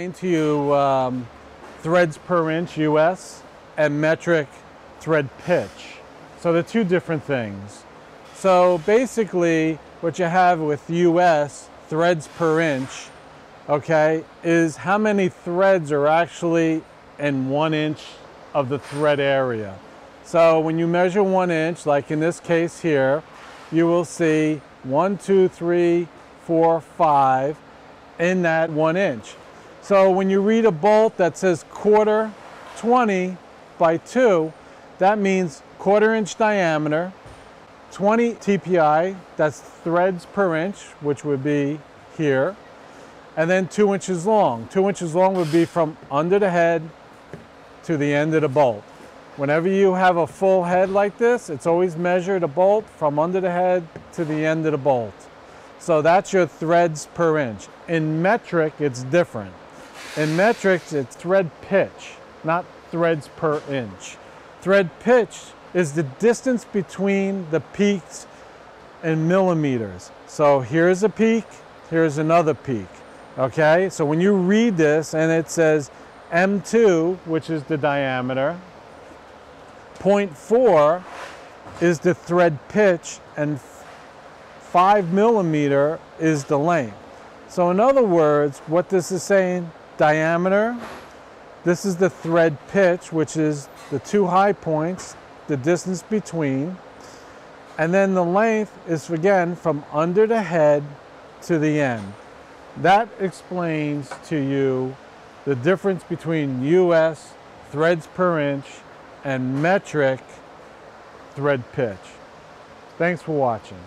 explain to you threads per inch US and metric thread pitch. So they're two different things. So basically what you have with US threads per inch, okay, is how many threads are actually in 1 inch of the thread area. So when you measure 1 inch, like in this case here, you will see 1, 2, 3, 4, 5 in that 1 inch. So when you read a bolt that says quarter 20 by 2, that means quarter inch diameter, 20 TPI, that's threads per inch, which would be here, and then 2 inches long. 2 inches long would be from under the head to the end of the bolt. Whenever you have a full head like this, it's always measured a bolt from under the head to the end of the bolt. So that's your threads per inch. In metric, it's different. In metrics, it's thread pitch, not threads per inch. Thread pitch is the distance between the peaks in millimeters. So here's a peak, here's another peak, okay? So when you read this and it says M2, which is the diameter, 0.4 is the thread pitch, and 5 millimeter is the length. So in other words, what this is saying, diameter, this is the thread pitch, which is the two high points, the distance between, and then the length is, again, from under the head to the end. That explains to you the difference between US threads per inch and metric thread pitch. Thanks for watching.